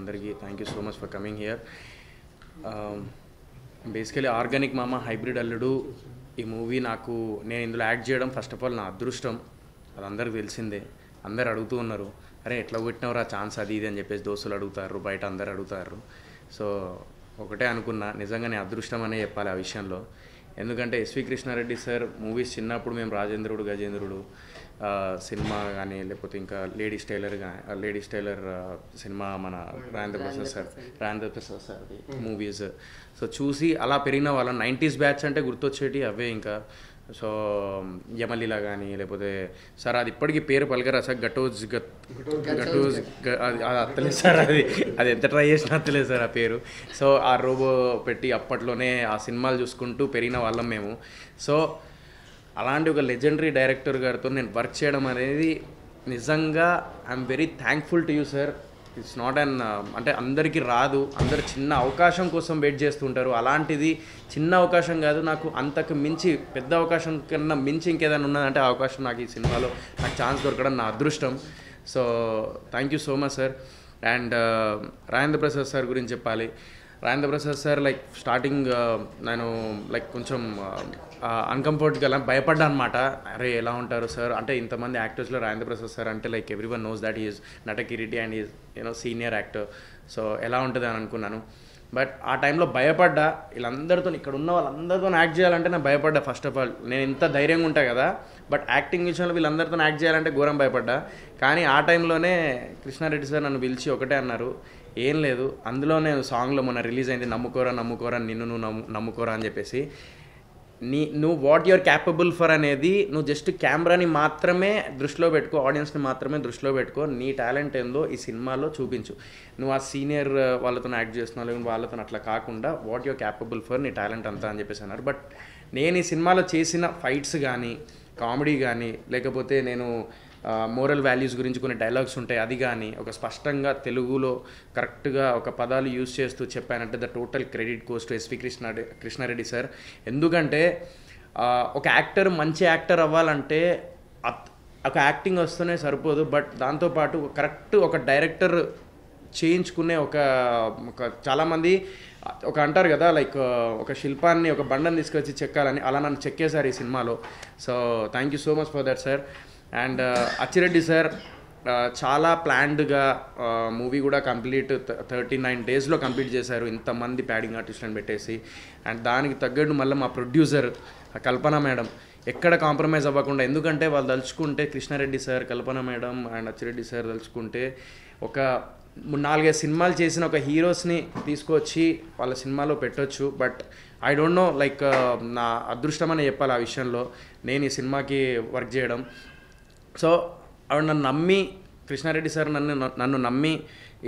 అందరికీ thank you so much for coming here. Basically organic మామ hybrid అల్లుడు ఈ మూవీ నాకు, నేను ఇందులో యాక్ట్ చేయడం ఫస్ట్ ఆఫ్ ఆల్ నా అదృష్టం, అది అందరికీ తెలిసిందే. అందరు అడుగుతూ ఉన్నారు, అరే ఎట్లా పెట్టినవరా ఛాన్స్ అది ఇది అని చెప్పేసి దోస్తులు అడుగుతారు, బయట అందరు అడుగుతారు. సో ఒకటే అనుకున్నా, నిజంగా నేను అదృష్టం అనే చెప్పాలి ఆ విషయంలో. ఎందుకంటే ఎస్వి కృష్ణారెడ్డి సార్ మూవీస్ చిన్నప్పుడు మేము రాజేంద్రుడు గజేంద్రుడు సినిమా కానీ, లేకపోతే ఇంకా లేడీస్ టైలర్ సినిమా మన Rajendra Prasad sir movies so చూసి అలా పెరిగిన వాళ్ళం. 90s బ్యాచ్ అంటే గుర్తొచ్చేటి అవే ఇంకా. సో యమలీలా కానీ, లేకపోతే సార్ అది ఇప్పటికీ పేరు పలకరా సార్, గటోజ్ అది అత్తలేదు సార్, అది ఎంత ట్రై చేసినా అత్తలేదు సార్ ఆ పేరు. సో ఆ రోబో పెట్టి అప్పట్లోనే ఆ సినిమాలు చూసుకుంటూ పెరిగిన వాళ్ళం మేము. సో అలాంటి ఒక లెజెండరీ డైరెక్టర్ గారితో నేను వర్క్ చేయడం అనేది నిజంగా I'm very thankful to you sir. It's not అన్, అంటే అందరికీ రాదు, అందరు చిన్న అవకాశం కోసం వెయిట్ చేస్తుంటారు. అలాంటిది చిన్న అవకాశం కాదు, నాకు అంతకు మించి పెద్ద అవకాశం కన్నా మించి ఇంకేదైనా ఉన్నదంటే ఆ అవకాశం నాకు ఈ సినిమాలో నాకు ఛాన్స్ దొరకడం నా అదృష్టం. So thank you so much sir. And Rajendra Prasad sir గురించి చెప్పాలి. Rajendra Prasad sir like starting నేను లైక్ కొంచెం అన్కంఫర్ట్గా భయపడ్డా అనమాట. అరే ఎలా ఉంటారు సార్ అంటే, ఇంతమంది యాక్టర్స్లో రాజేంద్ర ప్రసాద్ సార్ అంటే like every one knows that is నటకిరెడ్డి and is you know senior actor, so ఎలా ఉంటుంది అని అనుకున్నాను. బట్ ఆ టైంలో భయపడ్డా, వీళ్ళందరితో ఇక్కడ ఉన్న వాళ్ళందరితో యాక్ట్ చేయాలంటే నేను భయపడ్డా. ఫస్ట్ ఆఫ్ ఆల్ నేను ఇంత ధైర్యంగా ఉంటా కదా, బట్ యాక్టింగ్ విషయంలో వీళ్ళందరితో యాక్ట్ చేయాలంటే ఘోరం భయపడ్డా. కానీ ఆ టైంలోనే కృష్ణారెడ్డి సార్ నన్ను పిలిచి ఒకటే అన్నారు, ఏం లేదు అందులో నేను సాంగ్లో మొన్న రిలీజ్ అయింది నమ్ముకోరా నిన్ను నువ్వు నమ్ముకోరా అని చెప్పేసి, నువ్వు వాట్ యువర్ క్యాపబుల్ ఫర్ అనేది నువ్వు జస్ట్ కెమెరాని మాత్రమే దృష్టిలో పెట్టుకో, ఆడియన్స్ని మాత్రమే దృష్టిలో పెట్టుకో, నీ టాలెంట్ ఏందో ఈ సినిమాలో చూపించు. నువ్వు ఆ సీనియర్ వాళ్ళతో యాక్ట్ చేస్తున్నావు లేకుంటే వాళ్ళతో అట్లా కాకుండా వాట్ యువర్ క్యాపబుల్ ఫర్, నీ టాలెంట్ అంతా అని చెప్పేసి అన్నారు. బట్ నేను ఈ సినిమాలో చేసిన ఫైట్స్ కానీ, కామెడీ కానీ, లేకపోతే నేను మోరల్ వాల్యూస్ గురించి కొన్ని డైలాగ్స్ ఉంటాయి అది కానీ, ఒక స్పష్టంగా తెలుగులో కరెక్ట్గా ఒక పదాలు యూజ్ చేస్తూ చెప్పానంటే the total credit goes to SV Krishna Reddy sir. ఎందుకంటే ఒక యాక్టర్ మంచి యాక్టర్ అవ్వాలంటే ఒక యాక్టింగ్ వస్తూనే సరిపోదు, బట్ దాంతోపాటు కరెక్ట్ ఒక డైరెక్టర్ చేయించుకునే ఒక చాలామంది ఒక అంటారు కదా లైక్ ఒక శిల్పాన్ని ఒక బండని తీసుకొచ్చి చెక్కాలని, అలా నన్ను చెక్కేశారు ఈ సినిమాలో. So thank you so much for that sir. And Achi Reddy sir చాలా ప్లాన్డ్గా మూవీ కూడా కంప్లీట్ 39 daysలో కంప్లీట్ చేశారు, ఇంతమంది ప్యాడింగ్ ఆర్టిస్టులను పెట్టేసి. అండ్ దానికి తగ్గట్టు మళ్ళీ మా ప్రొడ్యూసర్ కల్పన మేడం ఎక్కడ కాంప్రమైజ్ అవ్వకుండా, ఎందుకంటే వాళ్ళు తలుచుకుంటే Krishna Reddy sir, Kalpana madam and Achi Reddy sir తలుచుకుంటే ఒక 4-5 సినిమాలు చేసిన ఒక హీరోస్ని తీసుకొచ్చి వాళ్ళ సినిమాలో పెట్టొచ్చు. But I don't know like నా అదృష్టం అని చెప్పాలి ఆ విషయంలో నేను ఈ సినిమాకి వర్క్ చేయడం. సో ఆవిడ నన్ను నమ్మి, కృష్ణారెడ్డి సార్ నన్ను నమ్మి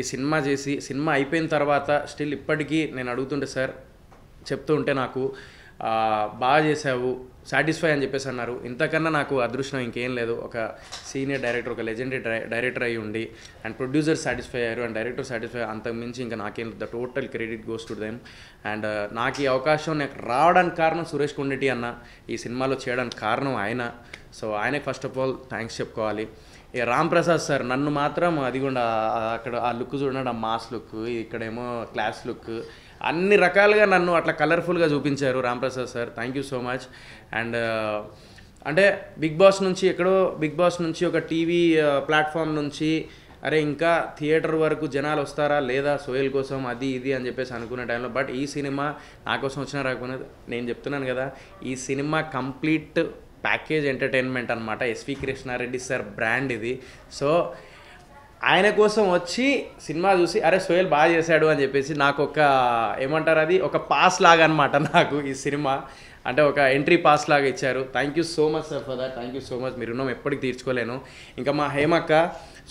ఈ సినిమా చేసి, సినిమా అయిపోయిన తర్వాత స్టిల్ ఇప్పటికీ నేను అడుగుతుంటే సార్ చెప్తూ ఉంటే నాకు బాగా చేసావు సాటిస్ఫై అని చెప్పేసి అన్నారు. ఇంతకన్నా నాకు అదృష్టం ఇంకేం లేదు, ఒక సీనియర్ డైరెక్టర్ ఒక లెజెండరీ డైరెక్టర్ అయ్యి ఉండి అండ్ ప్రొడ్యూసర్ సాటిస్ఫై అయ్యారు అండ్ డైరెక్టర్ సాటిస్ఫై, అంతకుమించి ఇంకా నాకేం the total credit goes to them. And నాకు ఈ అవకాశం నాకు రావడానికి కారణం సురేష్ కొండెట్టి అన్న, ఈ సినిమాలో చేయడానికి కారణం ఆయన. సో ఆయనకి ఫస్ట్ ఆఫ్ ఆల్ థ్యాంక్స్ చెప్పుకోవాలి. ఇక రామ్ ప్రసాద్ సార్ నన్ను మాత్రం అదిగోండా అక్కడ ఆ లుక్ చూడండి, ఆ మాస్ లుక్, ఇక్కడేమో క్లాస్ లుక్, అన్ని రకాలుగా నన్ను అట్లా కలర్ఫుల్గా చూపించారు Ram Prasad sir. Thank you so much. And అంటే బిగ్ బాస్ నుంచి ఒక టీవీ ప్లాట్ఫామ్ నుంచి అరే ఇంకా థియేటర్ వరకు జనాలు వస్తారా లేదా సోయల్ కోసం అది ఇది అని చెప్పేసి అనుకునే టైంలో, బట్ ఈ సినిమా నా కోసం వచ్చినా రాకునేది, నేను చెప్తున్నాను కదా ఈ సినిమా కంప్లీట్ ప్యాకేజ్ ఎంటర్టైన్మెంట్ అనమాట. ఎస్వి కృష్ణారెడ్డి సార్ బ్రాండ్ ఇది. సో ఆయన కోసం వచ్చి సినిమా చూసి అరే సోయల్ బాగా చేశాడు అని చెప్పేసి నాకు ఒక ఏమంటారు అది ఒక పాస్ లాగా అనమాట, నాకు ఈ సినిమా అంటే ఒక ఎంట్రీ పాస్ లాగా ఇచ్చారు. Thank you so much sir for that. Thank you so much, మీ రుణం ఎప్పటికీ తీర్చుకోలేను. ఇంకా మా హేమక్క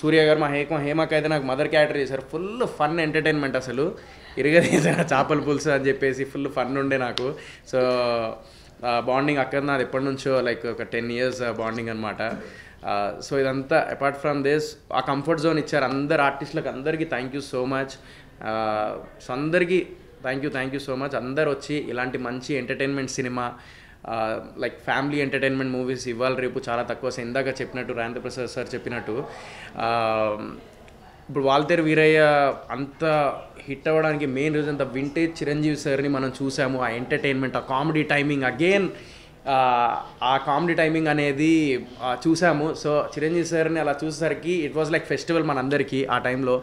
సూర్య గారు, మా హేమక్క అయితే నాకు మదర్ క్యారెక్టర్ చేశారు. ఫుల్ ఫన్ ఎంటర్టైన్మెంట్, అసలు ఇరగదీసిన చేపల పులుసు అని చెప్పేసి ఫుల్ ఫన్ ఉండే నాకు. సో బాండింగ్ అక్కడ నాది ఎప్పటి నుంచో లైక్ ఒక 10 years బాండింగ్ అనమాట. సో ఇదంతా అపార్ట్ ఫ్రమ్ దిస్ ఆ కంఫర్ట్ జోన్ ఇచ్చారు అందరు ఆర్టిస్టులకు, అందరికీ thank you so much. So అందరికీ థ్యాంక్ యూ సో మచ్. అందరు వచ్చి ఇలాంటి మంచి entertainment cinema like family entertainment movies ఇవాళ రేపు చాలా తక్కువ. ఇందాక చెప్పినట్టు రాజేంద్ర ప్రసాద్ సార్ చెప్పినట్టు ఇప్పుడు వాల్తేరు వీరయ్య అంత హిట్ అవ్వడానికి main reason the vintage Chiranjeevi సార్ని మనం చూసాము. ఆ ఎంటర్టైన్మెంట్, ఆ కామెడీ టైమింగ్, అగైన్ ఆ కామెడీ టైమింగ్ అనేది చూసాము. సో చిరంజీవి సార్ని అలా చూసేసరికి ఇట్ వాజ్ లైక్ ఫెస్టివల్ మనందరికీ ఆ టైంలో.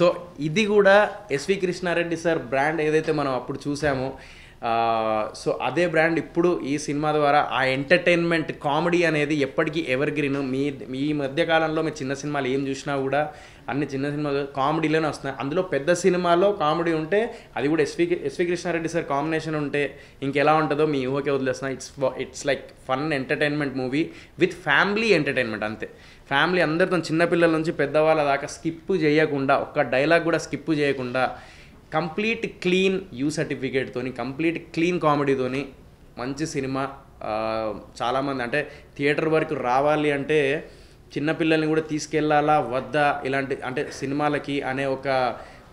సో ఇది కూడా ఎస్వి కృష్ణారెడ్డి సార్ బ్రాండ్ ఏదైతే మనం అప్పుడు చూసామో, సో అదే బ్రాండ్ ఇప్పుడు ఈ సినిమా ద్వారా ఆ ఎంటర్టైన్మెంట్ కామెడీ అనేది ఎప్పటికీ ఎవర్ గ్రీన్. మీ మధ్యకాలంలో మీరు చిన్న సినిమాలు ఏం చూసినా కూడా అన్ని చిన్న సినిమాలు కామెడీలోనే వస్తున్నాయి. అందులో పెద్ద సినిమాలో కామెడీ ఉంటే అది కూడా ఎస్వి కృష్ణారెడ్డి సార్ కాంబినేషన్ ఉంటే ఇంకెలా ఉంటుందో మీ ఊహకే వదిలేస్తున్నా. It's like fun entertainment movie with family entertainment. అంతే, ఫ్యామిలీ అందరితో చిన్నపిల్లల నుంచి పెద్దవాళ్ళ దాకా స్కిప్ చేయకుండా, ఒక్క డైలాగ్ కూడా స్కిప్ చేయకుండా, కంప్లీట్ క్లీన్ యూ సర్టిఫికేట్తోని, కంప్లీట్ క్లీన్ కామెడీతోని మంచి సినిమా. చాలామంది అంటే థియేటర్ వరకు రావాలి అంటే చిన్నపిల్లల్ని కూడా తీసుకెళ్ళాలా వద్దా, ఇలాంటి అంటే సినిమాలకి అనే ఒక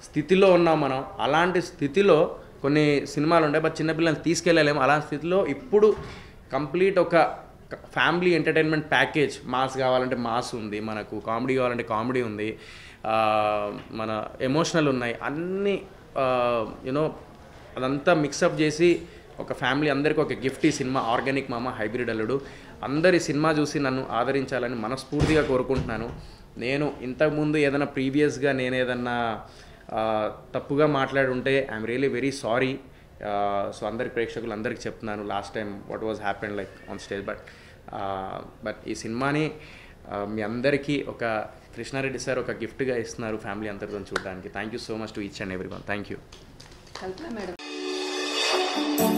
స్థితిలో ఉన్నాం మనం. అలాంటి స్థితిలో కొన్ని సినిమాలు ఉంటాయి, బట్ చిన్నపిల్లల్ని తీసుకెళ్ళలేము. అలాంటి స్థితిలో ఇప్పుడు కంప్లీట్ ఒక ఫ్యామిలీ ఎంటర్టైన్మెంట్ ప్యాకేజ్. మాస్ కావాలంటే మాస్ ఉంది మనకు, కామెడీ కావాలంటే కామెడీ ఉంది, మన ఎమోషనల్ ఉన్నాయి, అన్నీ యూనో అదంతా మిక్సప్ చేసి ఒక ఫ్యామిలీ అందరికీ ఒక గిఫ్ట్ ఈ సినిమా ఆర్గానిక్ మామ హైబ్రిడ్ అల్లుడు. అందరి సినిమా చూసి నన్ను ఆదరించాలని మనస్ఫూర్తిగా కోరుకుంటున్నాను. నేను ఇంతకుముందు ఏదైనా ప్రీవియస్గా నేను ఏదన్నా తప్పుగా మాట్లాడి ఉంటే I'm really very sorry. So అందరి ప్రేక్షకులు అందరికీ చెప్తున్నాను last time what was happen like on stage. But ఈ సినిమాని మీ అందరికీ ఒక కృష్ణారెడ్డి సార్ ఒక గిఫ్ట్గా ఇస్తున్నారు ఫ్యామిలీ అందరితో చూడడానికి. Thank you so much to each and every one. Thank you.